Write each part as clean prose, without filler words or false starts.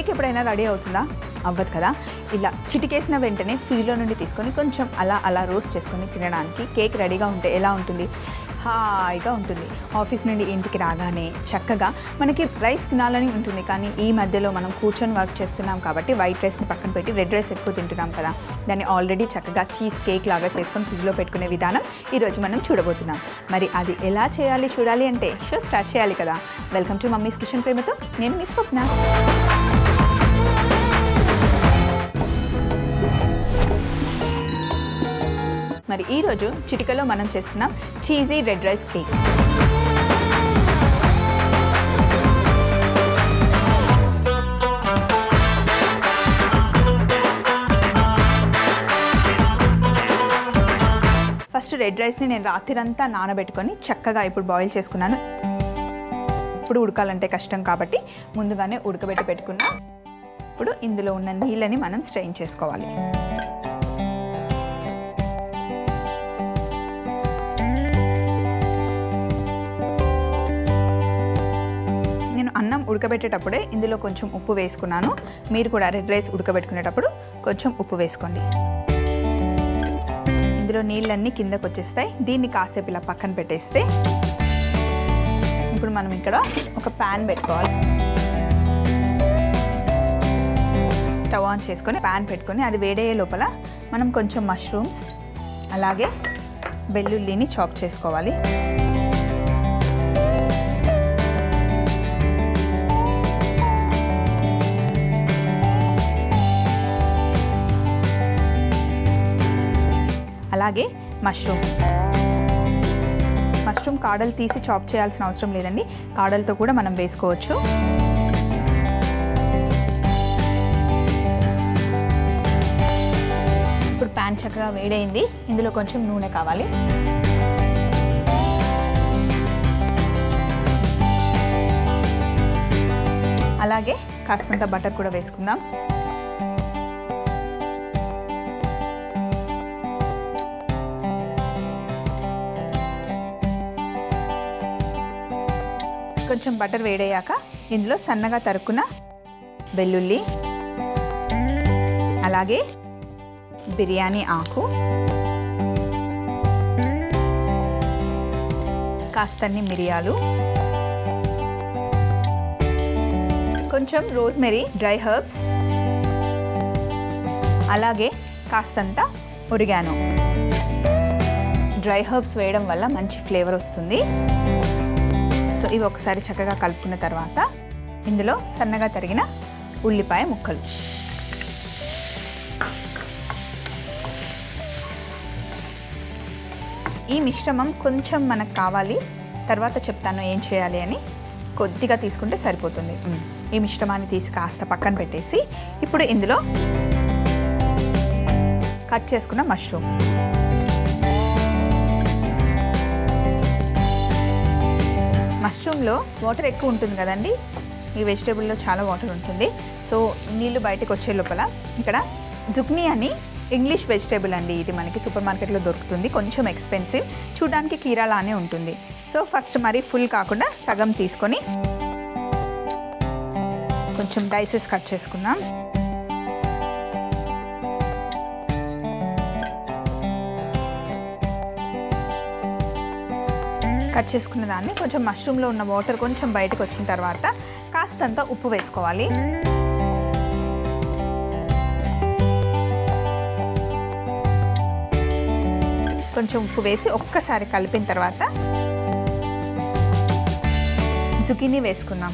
Cake ఎప్పుడైనా ready అవుతుందా? అవ్వదు కదా. ఇలా చిటికేసిన వెంటనే ఫ్రీలో నుండి తీసుకొని కొంచెం అలా అలా రోస్ట్ చేసుకొని తినడానికి కేక్ రెడీగా ఉంటే ఎలా ఉంటుంది, హాయిగా ఉంటుంది. ఆఫీస్ నుండి ఇంటికి రాగానే చక్కగా మనకి రైస్ తినాలని ఉంటుంది, కానీ ఈ మధ్యలో మనం కూర్చొని వర్క్ చేస్తున్నాం కాబట్టి వైట్ రైస్ని పక్కన పెట్టి రెడ్ రైస్ ఎక్కువ తింటున్నాం కదా. దాన్ని ఆల్రెడీ చక్కగా చీజ్ కేక్ లాగా చేసుకొని ఫ్రిడ్జ్లో పెట్టుకునే విధానం ఈరోజు మనం చూడబోతున్నాం. మరి అది ఎలా చేయాలి చూడాలి అంటే షో స్టార్ట్ చేయాలి కదా. వెల్కమ్ టు మమ్మీస్ కిచెన్, ప్రేమతో నేను మీ స్వప్న. మరి ఈరోజు చిటికలో మనం చేస్తున్నాం cheesy red rice cake. First red రైస్ని నేను రాత్రిరంతా నానబెట్టుకొని చక్కగా ఇప్పుడు బాయిల్ చేసుకున్నాను. ఇప్పుడు ఉడకాలంటే కష్టం కాబట్టి ముందుగానే ఉడకబెట్టి పెట్టుకున్నాం. ఇప్పుడు ఇందులో ఉన్న నీళ్ళని మనం స్ట్రెయిన్ చేసుకోవాలి. అన్నం ఉడకబెట్టేటప్పుడే ఇందులో కొంచెం ఉప్పు వేసుకున్నాను. మీరు కూడా రెడ్ రైస్ ఉడకబెట్టుకునేటప్పుడు కొంచెం ఉప్పు వేసుకోండి. ఇందులో నీళ్ళన్నీ కిందకు వచ్చేస్తాయి. దీన్ని కాసేపు ఇలా పక్కన పెట్టేస్తే ఇప్పుడు మనం ఇక్కడ ఒక ప్యాన్ పెట్టుకోవాలి. స్టవ్ ఆన్ చేసుకొని ప్యాన్ పెట్టుకొని అది వేడయ్యే లోపల మనం కొంచెం మష్రూమ్స్ అలాగే వెల్లుల్లిని చాప్ చేసుకోవాలి. అలాగే మష్రూమ్ కాడలు తీసి చాప్ చేయాల్సిన అవసరం లేదండి, కాడలతో కూడా మనం వేసుకోవచ్చు. ఇప్పుడు ప్యాన్ చక్కగా వేడైంది. ఇందులో కొంచెం నూనె కావాలి. అలాగే కాస్తంత బటర్ కూడా వేసుకుందాం. కొంచెం బటర్ వేడయ్యాక ఇందులో సన్నగా తరుక్కున్న వెల్లుల్లి అలాగే బిర్యానీ ఆకు కాస్తన్ని మిరియాలు కొంచెం రోజ్మెరీ డ్రై హెర్బ్స్ అలాగే కాస్తంత ఒరిగానో. డ్రై హెర్బ్స్ వేయడం వల్ల మంచి ఫ్లేవర్ వస్తుంది. సో ఇవి ఒకసారి చక్కగా కలుపుకున్న తర్వాత ఇందులో సన్నగా తరిగిన ఉల్లిపాయ ముక్కలు ఈ మిశ్రమం కొంచెం మనకు కావాలి, తర్వాత చెప్తాను ఏం చేయాలి అని. కొద్దిగా తీసుకుంటే సరిపోతుంది. ఈ మిశ్రమాన్ని తీసి కాస్త పక్కన పెట్టేసి ఇప్పుడు ఇందులో కట్ చేసుకున్న మష్రూమ్ మష్రూమ్లో వాటర్ ఎక్కువ ఉంటుంది కదండి, ఈ వెజిటేబుల్లో చాలా వాటర్ ఉంటుంది. సో నీళ్ళు బయటకు వచ్చే లోపల ఇక్కడ జుక్నీ అని ఇంగ్లీష్ వెజిటేబుల్ అండి, ఇది మనకి సూపర్ మార్కెట్లో దొరుకుతుంది. కొంచెం ఎక్స్పెన్సివ్, చూడడానికి కీరాలానే ఉంటుంది. సో ఫస్ట్ మరి ఫుల్ కాకుండా సగం తీసుకొని కొంచెం డైసెస్ కట్ చేసుకుందాం. కట్ చేసుకున్న దాన్ని కొంచెం మష్రూమ్లో ఉన్న వాటర్ కొంచెం బయటకు వచ్చిన తర్వాత కాస్తంత ఉప్పు వేసుకోవాలి. కొంచెం ఉప్పు వేసి ఒక్కసారి కలిపిన తర్వాత జుకీనీ వేసుకుందాం.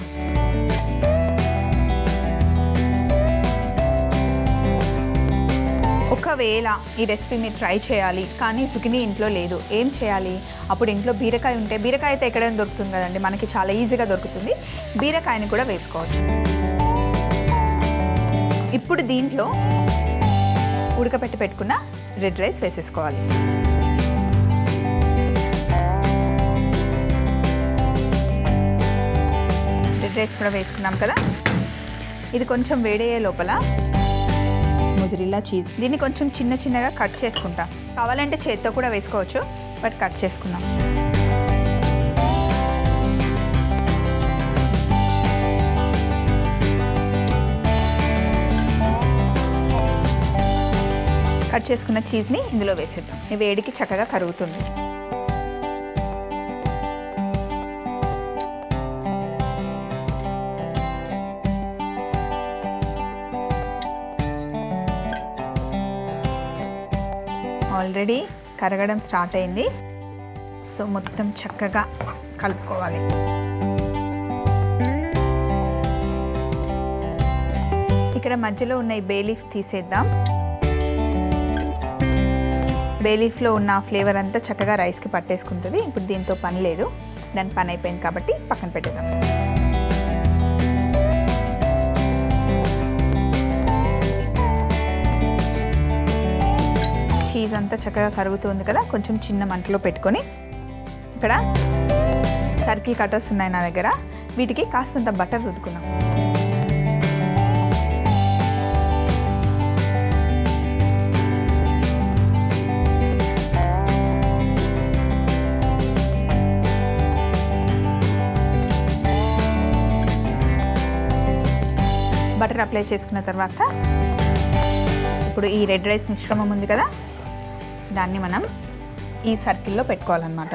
ఒకవేళ ఈ రెసిపీ మీరు ట్రై చేయాలి కానీ జుకినీ ఇంట్లో లేదు, ఏం చేయాలి? అప్పుడు ఇంట్లో బీరకాయ ఉంటే, బీరకాయ అయితే ఎక్కడైనా దొరుకుతుంది కదండి, మనకి చాలా ఈజీగా దొరుకుతుంది. బీరకాయని కూడా వేసుకోవచ్చు. ఇప్పుడు దీంట్లో ఉడకబెట్టి పెట్టుకున్న రెడ్ రైస్ వేసేసుకోవాలి. రెడ్ రైస్ కూడా వేసుకున్నాం కదా. ఇది కొంచెం వేడయ్యే లోపల మొజరిల్లా చీజ్ దీన్ని కొంచెం చిన్న చిన్నగా కట్ చేసుకుంటాం. కావాలంటే చేత్తో కూడా వేసుకోవచ్చు, బట్ కట్ చేసుకున్నాం. కట్ చేసుకున్న చీజ్ ని ఇందులో వేసేద్దాం. ఈ వేడికి చక్కగా కరుగుతుంది. ఆల్రెడీ కరగడం స్టార్ట్ అయింది. సో మొత్తం చక్కగా కలుపుకోవాలి. ఇక్కడ మధ్యలో ఉన్న ఈ బేలీఫ్ తీసేద్దాం. బేలీఫ్లో ఉన్న ఫ్లేవర్ అంతా చక్కగా రైస్కి పట్టేసుకుంటుంది. ఇప్పుడు దీంతో పని లేదు, దాని పని అయిపోయింది కాబట్టి పక్కన పెట్టేద్దాం. చీజ్ అంతా చక్కగా కరుగుతుంది కదా, కొంచెం చిన్న మంటలో పెట్టుకొని ఇక్కడ సర్కిల్ కటర్స్ ఉన్నాయి నా దగ్గర, వీటికి కాస్తంత బటర్ రుద్దుకున్నాం. బటర్ అప్లై చేసుకున్న తర్వాత ఇప్పుడు ఈ రెడ్ రైస్ మిశ్రమం ఉంది కదా, దాన్ని మనం ఈ సర్కిల్లో పెట్టుకోవాలన్నమాట.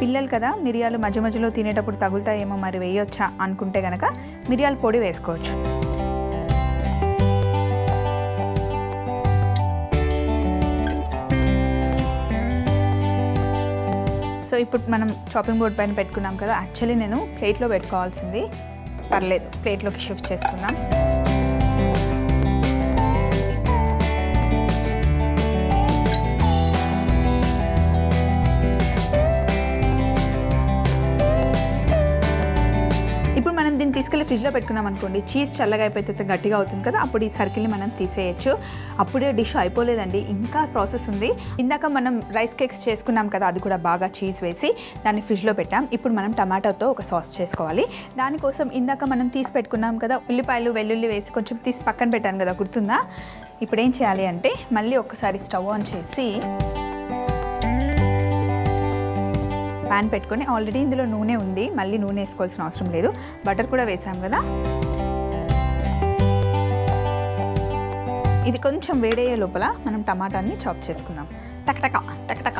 పిల్లలు కదా, మిరియాలు మధ్య మధ్యలో తినేటప్పుడు తగులుతాయేమో, మరి వేయొచ్చా అనుకుంటే గనక మిరియాల పొడి వేసుకోవచ్చు. సో ఇప్పుడు మనం చాపింగ్ బోర్డ్ పైన పెట్టుకున్నాం కదా, యాక్చువల్లీ నేను ప్లేట్లో పెట్టుకోవాల్సింది, పర్లేదు ప్లేట్లోకి షిఫ్ట్ చేసుకున్నాం. ఇప్పుడు మనం దీన్ని తీసుకెళ్ళి ఫ్రిడ్జ్లో పెట్టుకున్నాం అనుకోండి, చీజ్ చల్లగా అయిపోతే గట్టిగా అవుతుంది కదా, అప్పుడు ఈ సర్కిల్ని మనం తీసేయచ్చు. అప్పుడే డిష్ అయిపోలేదండి, ఇంకా ప్రాసెస్ ఉంది. ఇందాక మనం రైస్ కేక్స్ చేసుకున్నాం కదా, అది కూడా బాగా చీజ్ వేసి దాన్ని ఫ్రిడ్జ్లో పెట్టాం. ఇప్పుడు మనం టమాటాతో ఒక సాస్ చేసుకోవాలి. దానికోసం ఇందాక మనం తీసి పెట్టుకున్నాం కదా, ఉల్లిపాయలు వెల్లుల్లి వేసి కొంచెం తీసి పక్కన పెట్టాను కదా, గుర్తుందా? ఇప్పుడు ఏం చేయాలి అంటే మళ్ళీ ఒక్కసారి స్టవ్ ఆన్ చేసి ప్యాన్ పెట్టుకొని, ఆల్రెడీ ఇందులో నూనె ఉంది, మళ్ళీ నూనె వేసుకోవాల్సిన అవసరం లేదు, బటర్ కూడా వేసాం కదా. ఇది కొంచెం వేడయ్యే లోపల మనం టమాటాని చాప్ చేసుకుందాం. టకటక టకటక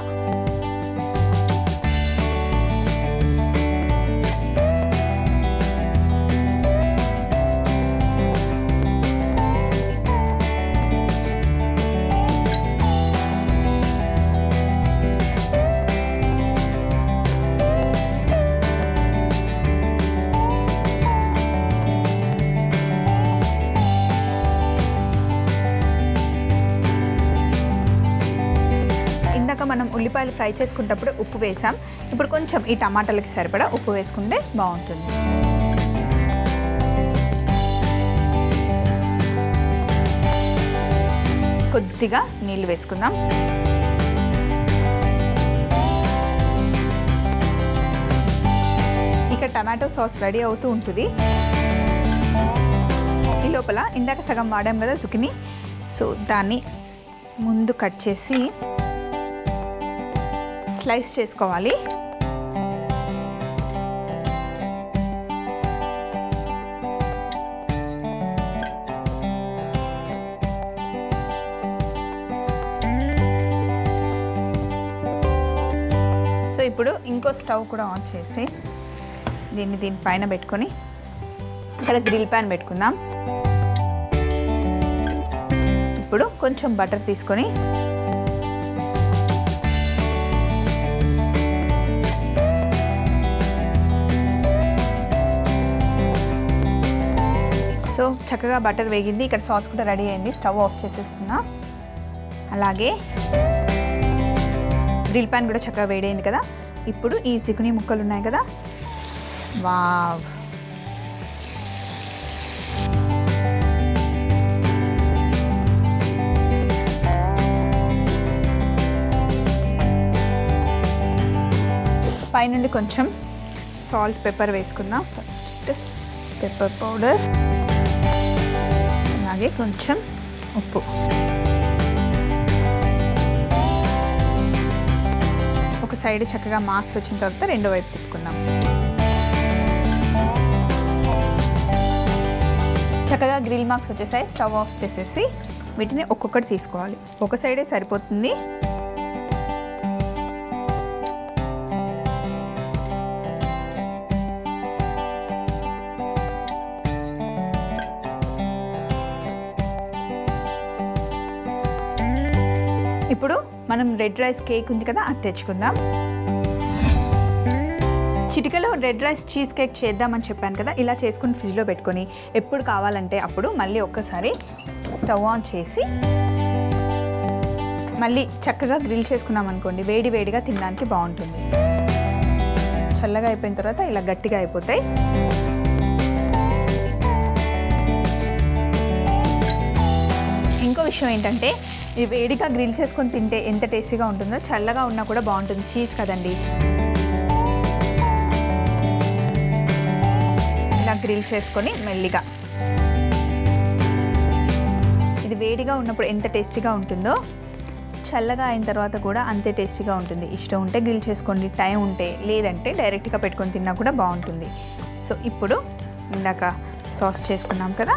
మనం ఉల్లిపాయలు ఫ్రై చేసుకున్నప్పుడు ఉప్పు వేసాం, ఇప్పుడు కొంచెం ఈ టమాటాలకి సరిపడా ఉప్పు వేసుకుంటే బాగుంటుంది. కొద్దిగా నీళ్ళు వేసుకుందాం. ఇక టమాటో సాస్ రెడీ అవుతూ ఉంటుంది. ఈ లోపల ఇందాక సగం వాడాం కదా జుకిని, సో దాన్ని ముందు కట్ చేసి స్లైస్ చేసుకోవాలి. సో ఇప్పుడు ఇంకో స్టవ్ కూడా ఆన్ చేసి దీన్ని దీనిపైన పెట్టుకొని ఇక్కడ గ్రిల్ ప్యాన్ పెట్టుకుందాం. ఇప్పుడు కొంచెం బటర్ తీసుకొని సో చక్కగా బటర్ వేగింది, ఇక్కడ సాస్ కూడా రెడీ అయింది. స్టవ్ ఆఫ్ చేసేస్తున్నా. అలాగే గ్రిల్ ప్యాన్ కూడా చక్కగా వేడైంది కదా, ఇప్పుడు ఈ చికుని ముక్కలు ఉన్నాయి కదా, వావ్ పైనుండి కొంచెం సాల్ట్ పెప్పర్ వేసుకుందాం. ఫస్ట్ పెప్పర్ పౌడర్, కొంచెం ఉప్పు. ఒక సైడ్ చక్కగా మార్క్స్ వచ్చిన తర్వాత రెండో వైపు తిప్పుకుందాం. చక్కగా గ్రిల్ మార్క్స్ వచ్చేసాయి. స్టవ్ ఆఫ్ చేసేసి వీటిని ఒక్కొక్కటి తీసుకోవాలి. ఒక సైడే సరిపోతుంది. ఇప్పుడు మనం రెడ్ రైస్ కేక్ ఉంది కదా, అది తెచ్చుకుందాం. చిటికలో రెడ్ రైస్ చీజ్ కేక్ చేద్దామని చెప్పాను కదా, ఇలా చేసుకుని ఫ్రిడ్జ్లో పెట్టుకొని ఎప్పుడు కావాలంటే అప్పుడు మళ్ళీ ఒక్కసారి స్టవ్ ఆన్ చేసి మళ్ళీ చక్కగా గ్రిల్ చేసుకున్నాం అనుకోండి, వేడి వేడిగా తినడానికి బాగుంటుంది. చల్లగా అయిపోయిన తర్వాత ఇలా గట్టిగా అయిపోతాయి. ఇంకో విషయం ఏంటంటే, ఈ వేడిగా గ్రిల్ చేసుకొని తింటే ఎంత టేస్టీగా ఉంటుందో, చల్లగా ఉన్నా కూడా బాగుంటుంది. చీజ్ కదండి. ఇలా గ్రిల్ చేసుకొని మెల్లిగా, ఇది వేడిగా ఉన్నప్పుడు ఎంత టేస్టీగా ఉంటుందో చల్లగా అయిన తర్వాత కూడా అంతే టేస్టీగా ఉంటుంది. ఇష్టం ఉంటే గ్రిల్ చేసుకోండి, టైం ఉంటే, లేదంటే డైరెక్ట్గా పెట్టుకొని తిన్నా కూడా బాగుంటుంది. సో ఇప్పుడు ఇందాక సాస్ చేసుకున్నాం కదా,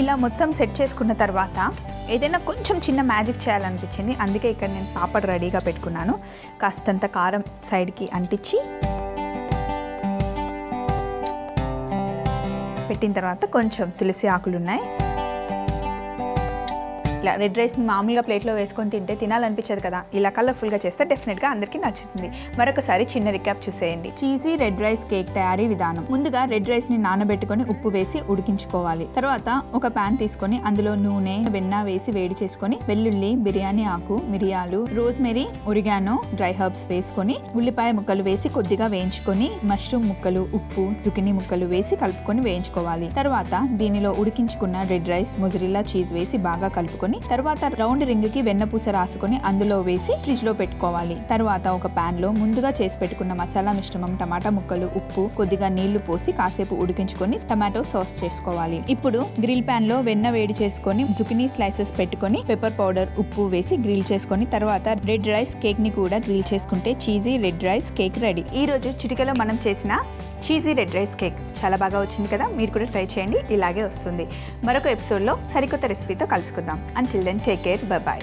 ఇలా మొత్తం సెట్ చేసుకున్న తర్వాత ఏదైనా కొంచెం చిన్న మ్యాజిక్ చేయాలనిపించింది. అందుకే ఇక్కడ నేను పాపడ్ రెడీగా పెట్టుకున్నాను. కాస్తంత కారం సైడ్కి అంటించి పెట్టిన తర్వాత కొంచెం తులసి ఆకులు ఉన్నాయి. ఇలా రెడ్ రైస్ని మామూలుగా ప్లేట్లో వేసుకొని తింటే తినాలనిపించదు కదా, ఇలా కలర్ఫుల్గా చేస్తే డెఫినెట్గా అందరికీ నచ్చుతుంది. మరొకసారి చిన్న రిక్యాప్ చూసేయండి. చీజీ రెడ్ రైస్ కేక్ తయారీ విధానం. ముందుగా రెడ్ రైస్ని నానబెట్టుకొని ఉప్పు వేసి ఉడికించుకోవాలి. తర్వాత ఒక ప్యాన్ తీసుకొని అందులో నూనె, వెన్న వేసి వేడి చేసుకొని వెల్లుల్లి, బిర్యానీ ఆకు, మిరియాలు, రోజ్మెరీ, ఒరిగానో, డ్రై హెర్బ్స్ వేసుకొని ఉల్లిపాయ ముక్కలు వేసి కొద్దిగా వేయించుకొని మష్రూమ్ ముక్కలు, ఉప్పు, జుకినీ ముక్కలు వేసి కలుపుకొని వేయించుకోవాలి. తర్వాత దీనిలో ఉడికించుకున్న రెడ్ రైస్, మొజరిల్లా చీజ్ వేసి బాగా కలుపుకొని, తర్వాత రౌండ్ రింగ్ కి వెన్నపూస రాసుకొని అందులో వేసి ఫ్రిడ్జ్ లో పెట్టుకోవాలి. తర్వాత ఒక ప్యాన్ లో ముందుగా చేసి పెట్టుకున్న మసాలా మిశ్రమం, టమాటా ముక్కలు, ఉప్పు, కొద్దిగా నీళ్లు పోసి కాసేపు ఉడికించుకొని టమాటో సాస్ చేసుకోవాలి. ఇప్పుడు గ్రిల్ ప్యాన్ లో వెన్న వేడి చేసుకొని జుకినీ స్లైసెస్ పెట్టుకొని పెప్పర్ పౌడర్, ఉప్పు వేసి గ్రిల్ చేసుకొని తర్వాత రెడ్ రైస్ కేక్ ని కూడా గ్రిల్ చేసుకుంటే cheesy red rice cake ready. ఈ రోజు చిటికలో మనం చేసిన చీజీ రెడ్ రైస్ కేక్ చాలా బాగా వచ్చింది కదా. మీరు కూడా ట్రై చేయండి, ఇలాగే వస్తుంది. మరొక ఎపిసోడ్లో సరికొత్త రెసిపీతో కలుసుకుందాం. Until then, take care. Bye-bye.